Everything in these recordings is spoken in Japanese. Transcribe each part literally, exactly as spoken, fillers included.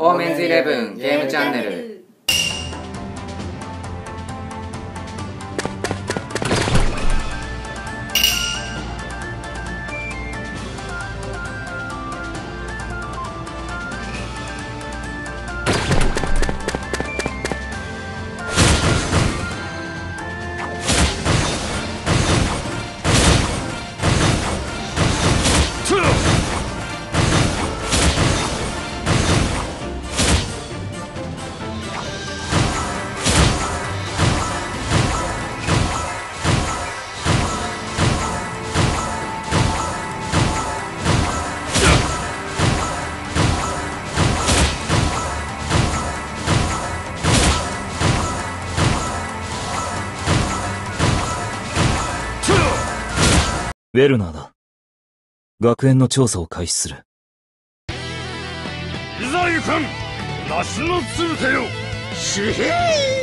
オーメンズイレブンゲームチャンネル。ウェルナーだ。学園の調査を開始する。いざ行かん梨のつぶてよしへい。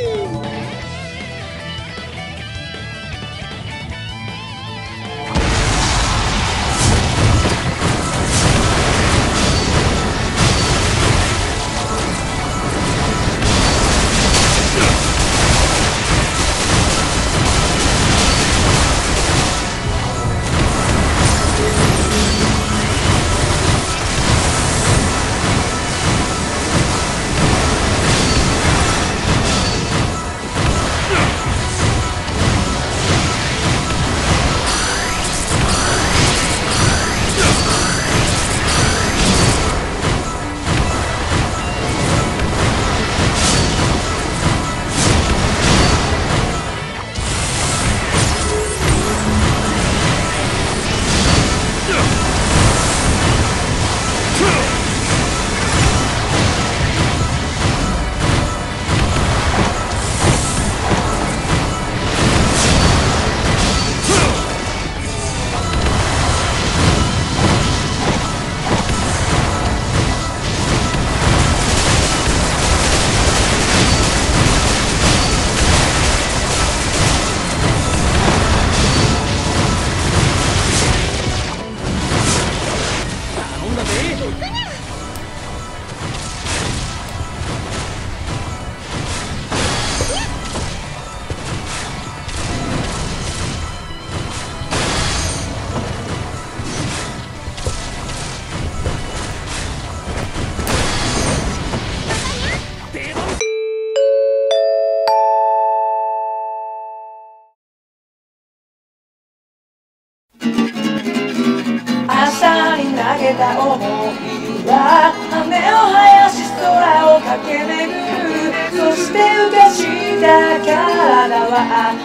投げた想いは羽を生やし空を駆け巡る。そして浮かした体は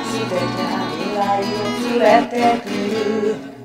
全て未来を連れてくる。